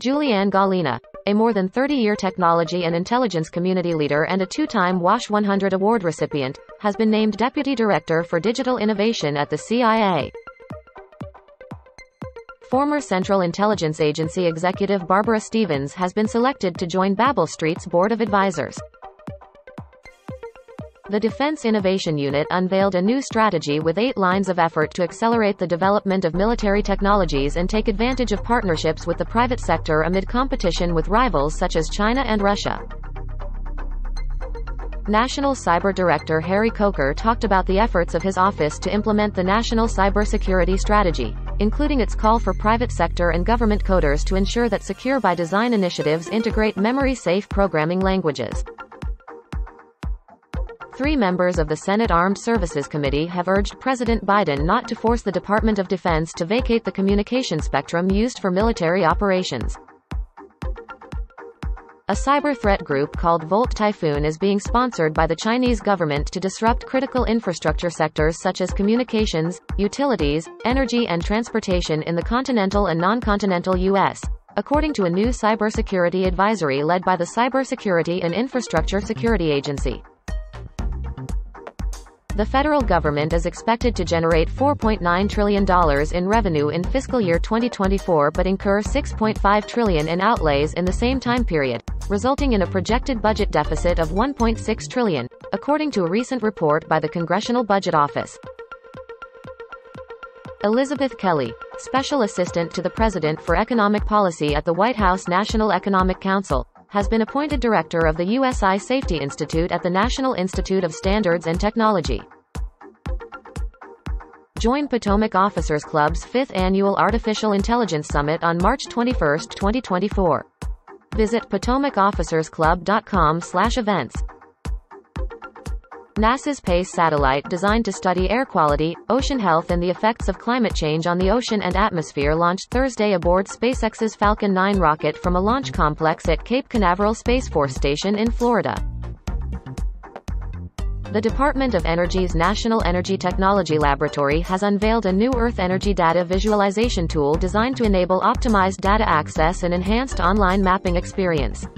Julianne Galina, a more than 30-year technology and intelligence community leader and a two-time WASH 100 award recipient, has been named Deputy Director for Digital Innovation at the CIA. Former Central Intelligence Agency executive Barbara Stevens has been selected to join Babel Street's Board of Advisors. The Defense Innovation Unit unveiled a new strategy with 8 lines of effort to accelerate the development of military technologies and take advantage of partnerships with the private sector amid competition with rivals such as China and Russia. National Cyber Director Harry Coker talked about the efforts of his office to implement the National Cybersecurity Strategy, including its call for private sector and government coders to ensure that secure by design initiatives integrate memory-safe programming languages. 3 members of the Senate Armed Services Committee have urged President Biden not to force the Department of Defense to vacate the communication spectrum used for military operations. A cyber threat group called Volt Typhoon is being sponsored by the Chinese government to disrupt critical infrastructure sectors such as communications, utilities, energy and transportation in the continental and non-continental U.S., according to a new cybersecurity advisory led by the Cybersecurity and Infrastructure Security Agency. The federal government is expected to generate $4.9 trillion in revenue in fiscal year 2024 but incur $6.5 trillion in outlays in the same time period, resulting in a projected budget deficit of $1.6 trillion, according to a recent report by the Congressional Budget Office. Elizabeth Kelly, Special Assistant to the President for Economic Policy at the White House National Economic Council, has been appointed director of the USI Safety Institute at the National Institute of Standards and Technology. Join Potomac Officers Club's 5th Annual Artificial Intelligence Summit on March 21, 2024. Visit PotomacOfficersClub.com/events. NASA's PACE satellite designed to study air quality, ocean health and the effects of climate change on the ocean and atmosphere launched Thursday aboard SpaceX's Falcon 9 rocket from a launch complex at Cape Canaveral Space Force Station in Florida. The Department of Energy's National Energy Technology Laboratory has unveiled a new Earth energy data visualization tool designed to enable optimized data access and enhanced online mapping experience.